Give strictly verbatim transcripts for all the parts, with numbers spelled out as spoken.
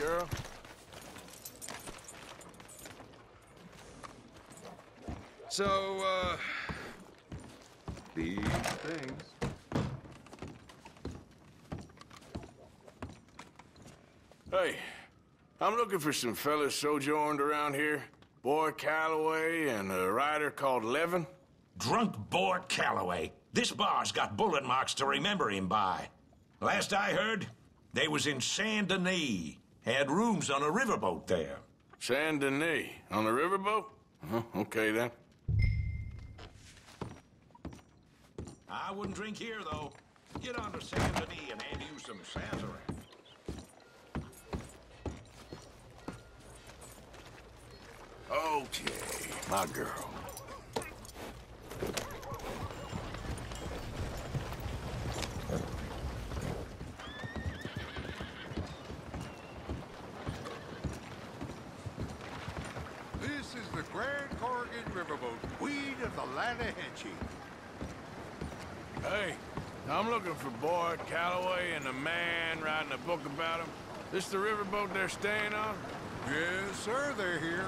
girl. So, uh, these things. Hey, I'm looking for some fellas sojourned around here. Boyd Calloway and a rider called Levin. Drunk Boyd Calloway. This bar's got bullet marks to remember him by. Last I heard, they was in Saint-Denis. Had rooms on a riverboat there. Saint-Denis? On a riverboat? Uh-huh. Okay, then. I wouldn't drink here, though. Get on to Saint-Denis and hand you some Sazerac. Okay, my girl. This is the Grand Corrigan Riverboat, Queen of the Latahatchee. Hey, I'm looking for Boyd Calloway and the man writing a book about him. This the riverboat they're staying on? Yes, sir, they're here.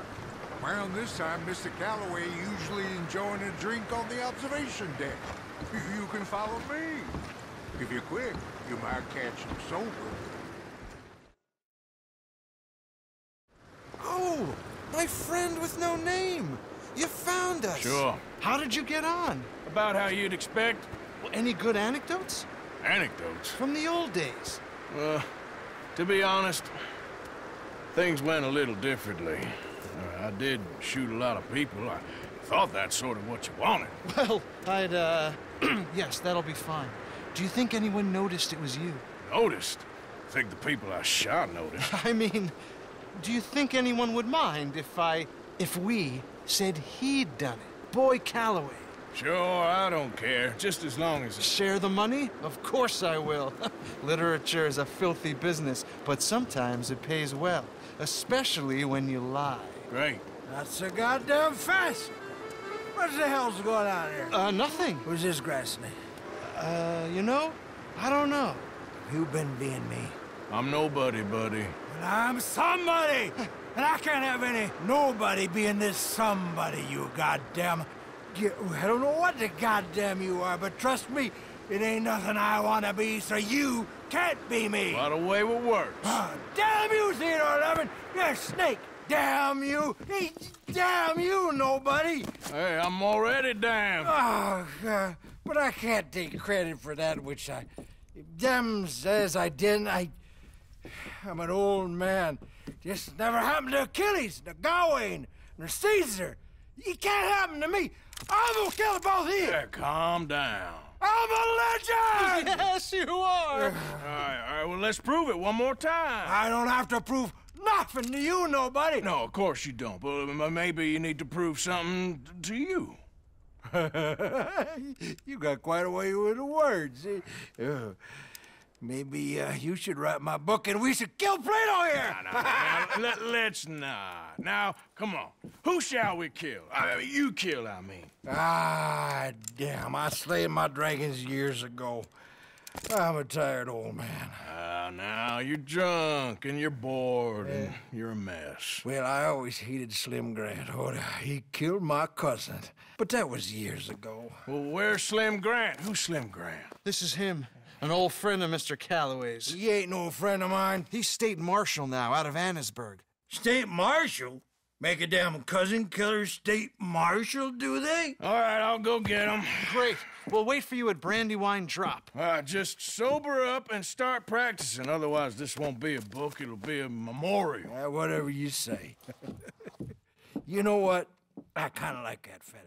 Around this time, Mister Calloway usually enjoying a drink on the observation deck. You can follow me. If you're quick, you might catch him sober. Oh, my friend with no name. You found us. Sure. How did you get on? About how you'd expect. Well, any good anecdotes? Anecdotes? From the old days. Well, to be honest, things went a little differently. Uh, I did shoot a lot of people. I thought that's sort of what you wanted. Well, I'd, uh... yes, that'll be fine. Do you think anyone noticed it was you? Noticed? I think the people I shot noticed. I mean, do you think anyone would mind if I... if we said he'd done it? Boyd Calloway. Sure, I don't care. Just as long as... Share the money? Of course I will. Literature is a filthy business, but sometimes it pays well. Especially when you lie. Great. Not so goddamn fast. What the hell's going on here? Uh, nothing. Who's this grassing me? Uh, you know, I don't know. You've been being me. I'm nobody, buddy. But I'm somebody! And I can't have any nobody being this somebody, you goddamn... I don't know what the goddamn you are, but trust me, it ain't nothing I want to be, so you can't be me. What a way with words. Oh, damn you, Theodore Levin! You're a snake! Damn you! Damn you, nobody! Hey, I'm already damned. Oh, God. But I can't take credit for that, which I... Damn says I didn't. I... I'm an old man. This never happened to Achilles, to Gawain, or Caesar. It can't happen to me. I'm gonna kill both of you. Yeah, calm down. I'm a legend! Yes, you are! all right, all right, well, let's prove it one more time. I don't have to prove nothing to you, nobody. No, of course you don't, but maybe you need to prove something to you. You got quite a way with the words. Uh, maybe uh, you should write my book and we should kill Plato here! No, no, no, let, let's not. Now, come on. Who shall we kill? I mean, you kill, I mean. Ah, damn. I slayed my dragons years ago. I'm a tired old man. Ah, now you're drunk and you're bored yeah. and you're a mess. Well, I always hated Slim Grant. Oh, he killed my cousin. But that was years ago. Well, where's Slim Grant? Who's Slim Grant? This is him. An old friend of Mister Calloway's. He ain't no friend of mine. He's state marshal now, out of Annisburg. State marshal? Make a damn cousin killer state marshal, do they? All right, I'll go get him. Great. We'll wait for you at Brandywine Drop. All right, just sober up and start practicing. Otherwise, this won't be a book. It'll be a memorial. Uh, whatever you say. You know what? I kind of like that fella.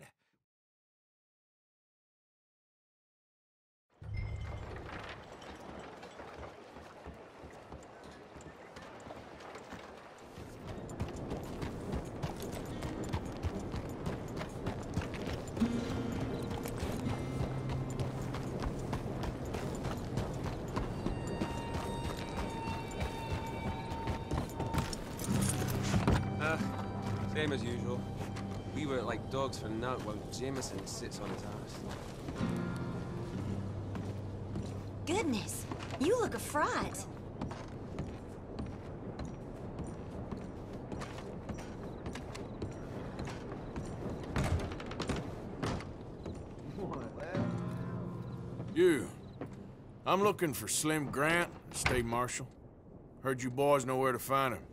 Uh, same as usual. We work like dogs for naught while Jameson sits on his ass. Goodness, you look a fright. I'm looking for Slim Grant, State Marshal. Heard you boys know where to find him.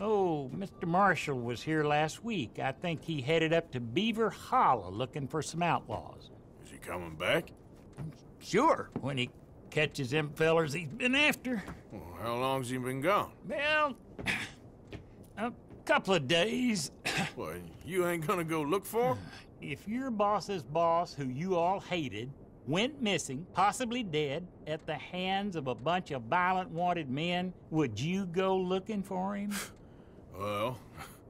Oh, Mister Marshall was here last week. I think he headed up to Beaver Hollow looking for some outlaws. Is he coming back? Sure, when he catches them fellers he's been after. Well, how long's he been gone? Well, a couple of days. Well, you ain't gonna go look for him? If your boss's boss, who you all hated, went missing, possibly dead, at the hands of a bunch of violent wanted men, would you go looking for him? Well,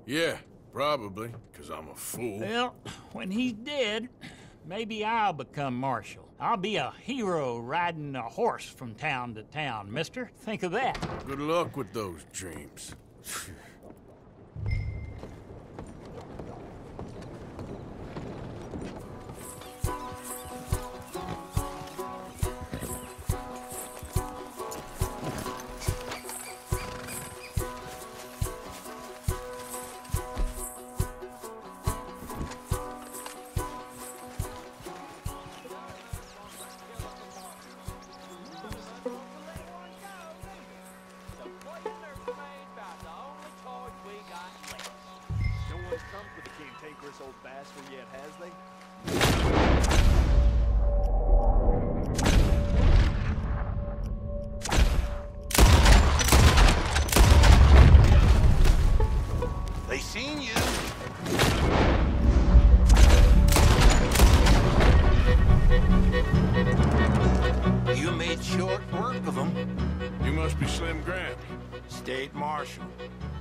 yeah, probably, because I'm a fool. Well, when he's dead, maybe I'll become marshal. I'll be a hero riding a horse from town to town, mister. Think of that. Good luck with those dreams.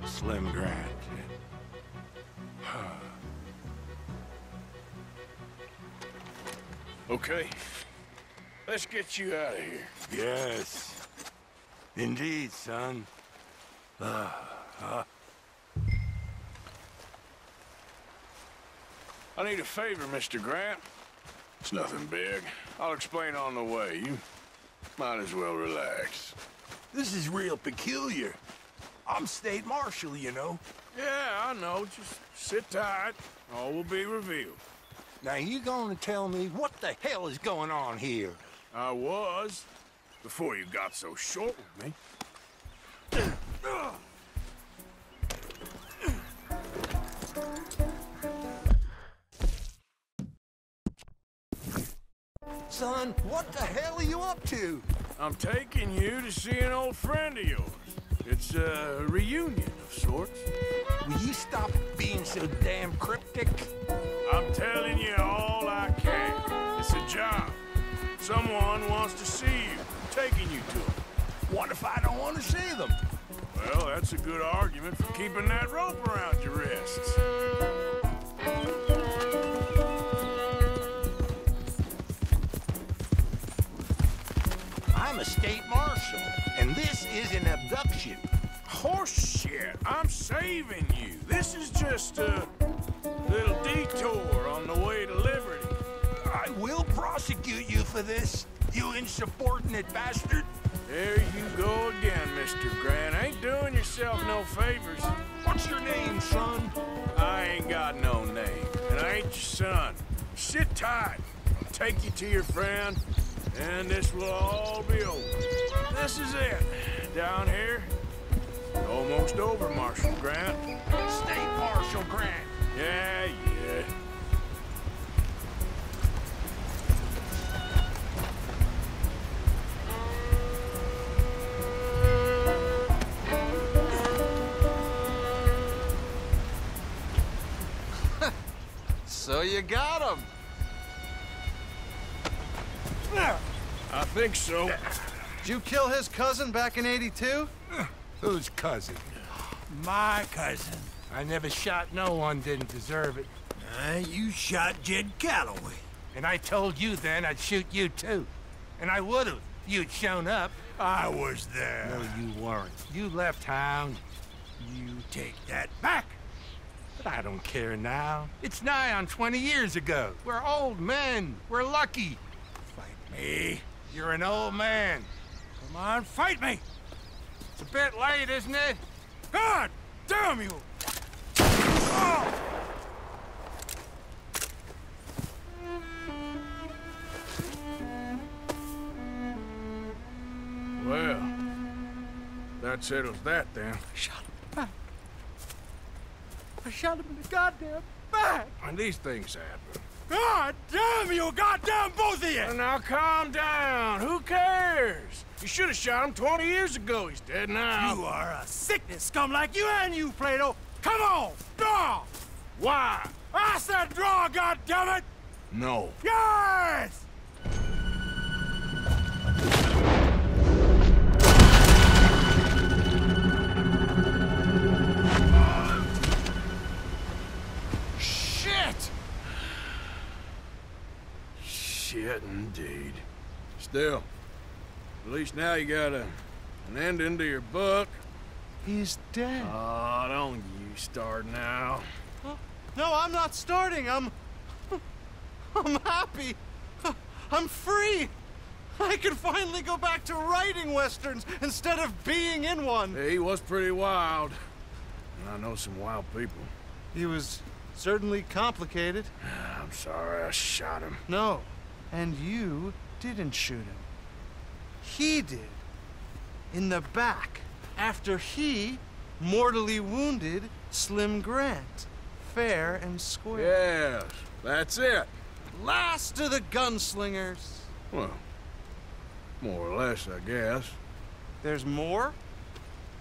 Slim Grant. Okay. Let's get you out of here. Yes. Indeed, son. Uh, uh. I need a favor, Mister Grant. It's nothing big. I'll explain on the way. You might as well relax. This is real peculiar. I'm State Marshal, you know. Yeah, I know. Just sit tight. All will be revealed. Now, you gonna tell me what the hell is going on here? I was, before you got so short with me. Son, what the hell are you up to? I'm taking you to see an old friend of yours. It's a reunion of sorts. Will you stop being so damn cryptic? I'm telling you all I can. It's a job. Someone wants to see you. Taking you to them. What if I don't want to see them? Well, that's a good argument for keeping that rope around your wrists. I'm a state marshal, and this is an abduction. Horse shit, I'm saving you. This is just a little detour on the way to liberty. I will prosecute you for this, you insubordinate bastard. There you go again, Mister Grant. Ain't doing yourself no favors. What's your name, son? I ain't got no name, and I ain't your son. Sit tight. I'll take you to your friend. And this will all be over. This is it. Down here. Almost over, Marshal Grant. State Marshal Grant. Yeah, yeah. So you got him. I think so. Did you kill his cousin back in eighty-two? Whose cousin? My cousin. I never shot no one, didn't deserve it. Uh, you shot Jed Calloway. And I told you then I'd shoot you too. And I would've, if you'd shown up. I was there. No, you weren't. You left hound. You take that back. But I don't care now. It's nigh on twenty years ago. We're old men. We're lucky. Me? You're an old man. Come on, fight me! It's a bit late, isn't it? God damn you! Oh! Well, that settles that then. I shot him in the back. I shot him in the goddamn back. And these things happen. God damn you, goddamn both of you! Well, now calm down. Who cares? You should have shot him twenty years ago. He's dead now. You are a sickness scum like you and you, Plato. Come on, draw! Why? I said draw, goddammit! No. Yes! Shit, indeed. Still, at least now you got a, an ending to your book. He's dead. Oh, don't you start now. No, I'm not starting. I'm... I'm happy. I'm free. I can finally go back to writing Westerns instead of being in one. Yeah, he was pretty wild. And I know some wild people. He was certainly complicated. I'm sorry I shot him. No. And you didn't shoot him. He did. In the back, after he mortally wounded Slim Grant, fair and square. Yes, that's it. Last of the gunslingers. Well, more or less, I guess. There's more?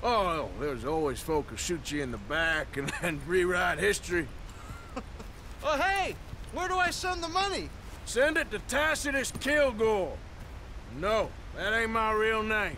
Oh, there's always folk who shoot you in the back and then rewrite history. Oh, hey, where do I send the money? Send it to Tacitus Kilgore. No, that ain't my real name.